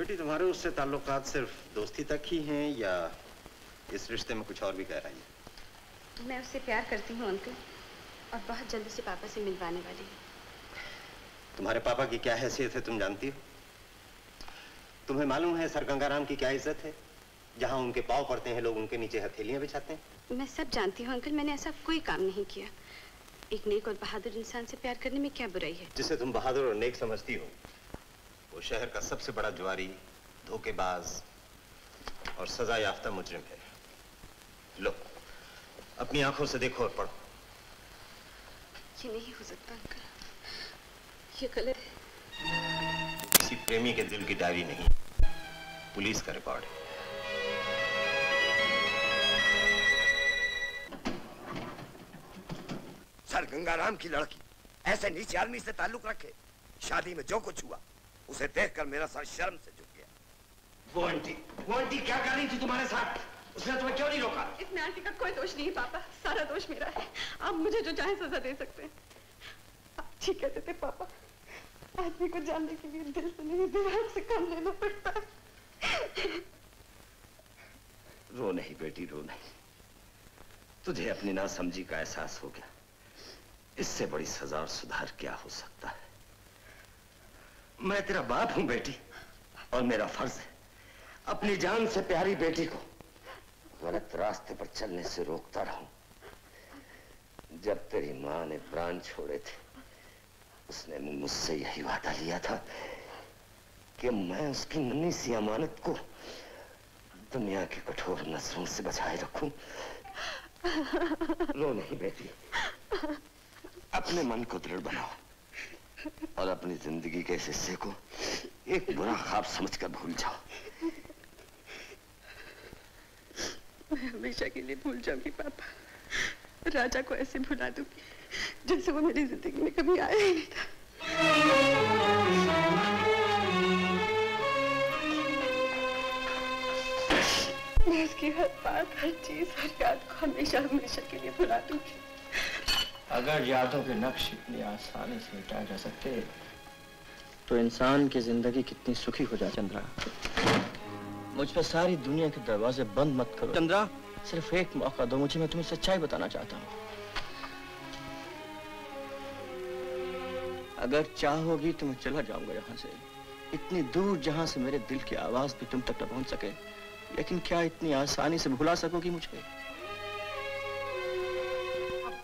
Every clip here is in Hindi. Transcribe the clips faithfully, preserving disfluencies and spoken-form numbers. बेटी तुम्हारे उससे ताल्लुकात सिर्फ दोस्ती तक ही हैं या इस रिश्ते में कुछ और भी गहराई है? मैं उससे प्यार करती हूँ अंकल, और बहुत जल्दी से पापा से मिलवाने वाली हूँ। तुम्हारे पापा की क्या हैसियत है तुम जानती हो? तुम्हें मालूम है सर गंगाराम की क्या इज्जत है? जहाँ उनके पाँव पड़ते हैं लोग उनके नीचे हथेलियाँ बिछाते हैं। मैं सब जानती हूँ अंकल, मैंने ऐसा कोई काम नहीं किया। एक नेक और बहादुर इंसान से प्यार करने में क्या बुराई है? जिसे तुम बहादुर और नेक समझती हो वो शहर का सबसे बड़ा जुआरी, धोखेबाज और सजा याफ्ता मुजरिम है। लो अपनी आंखों से देखो और पढ़ो। ये नहीं हो सकता अंकल, ये गलत है। किसी प्रेमी के दिल की डायरी नहीं, पुलिस का रिकॉर्ड है। सर गंगाराम की लड़की ऐसे नीचे आदमी से ताल्लुक रखे। शादी में जो कुछ हुआ उसे देखकर मेरा सर शर्म से झुक गया। वो आंटी, वो आंटी क्या कर रही थी तुम्हारे साथ? उसने तुम्हें क्यों नहीं रोका? इसमें आंटी का कोई दोष नहीं पापा, सारा दोष मेरा है। आप मुझे जो चाहे सजा दे सकते हैं। आप ठीक कहते थे पापा, आदमी को जानने के लिए दिल से नहीं दिमाग से काम लेना पड़ता। रो नहीं बेटी, रो नहीं। तुझे अपनी नासमझी का एहसास हो गया, इससे बड़ी सजा और सुधार क्या हो सकता है? मैं तेरा बाप हूं बेटी, और मेरा फर्ज है अपनी जान से प्यारी बेटी को गलत रास्ते पर चलने से रोकता रहूं। जब तेरी माँ ने प्राण छोड़े थे उसने मुझसे यही वादा लिया था कि मैं उसकी नन्ही सी अमानत को दुनिया की कठोर नजरों से बचाए रखूं। रो नहीं बेटी, अपने मन को दृढ़ बनाओ और अपनी जिंदगी के इस हिस्से को एक बुरा ख्वाब समझकर भूल जाओ। मैं हमेशा के लिए भूल जाऊंगी पापा, राजा को ऐसे भुला दूंगी जैसे वो मेरी जिंदगी में कभी आया ही नहीं था। मैं उसकी हर बात, हर चीज, हर याद को हमेशा हमेशा के लिए भुला दूंगी। अगर यादों के नक्श इतनी आसानी से मिटाए जा सकते तो इंसान की जिंदगी कितनी सुखी हो जाए। चंद्रा मुझ पर सारी दुनिया के दरवाजे बंद मत करो। चंद्रा सिर्फ एक मौका दो मुझे, मैं तुम्हें सच्चाई बताना चाहता हूँ। अगर चाहोगी तो मैं चला जाऊंगा यहाँ से, इतनी दूर जहाँ से मेरे दिल की आवाज भी तुम तक न पहुँच सके। लेकिन क्या इतनी आसानी से भुला सकोगी मुझे?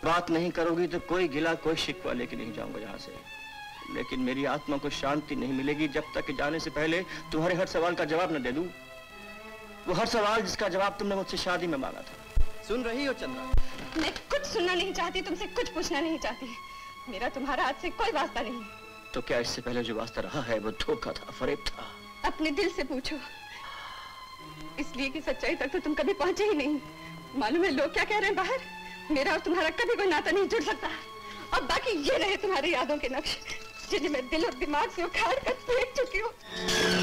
बात नहीं करोगी तो कोई गिला कोई शिकवा लेके नहीं जाऊंगा यहाँ से। लेकिन मेरी आत्मा को शांति नहीं मिलेगी जब तक कि जाने से पहले तुम्हारे हर सवाल का जवाब न दे दूं। वो हर सवाल जिसका जवाब तुमने मुझसे शादी में मांगा था। सुन रही हो चंद्रा? मैं कुछ सुनना नहीं चाहती, तुमसे कुछ पूछना नहीं चाहती। मेरा तुम्हारा हाथ से कोई वास्ता नहीं। तो क्या इससे पहले जो वास्ता रहा है वो धोखा था, फरेब था? अपने दिल से पूछो, इसलिए कि सच्चाई तक तो तुम कभी पहुंचे ही नहीं। मालूम है लोग क्या कह रहे हैं बाहर? मेरा और तुम्हारा कभी कोई नाता नहीं जुड़ सकता। और बाकी ये रहे तुम्हारी यादों के नक्श जिन्हें मैं दिल और दिमाग से उखाड़ कर फेंक चुकी हूँ।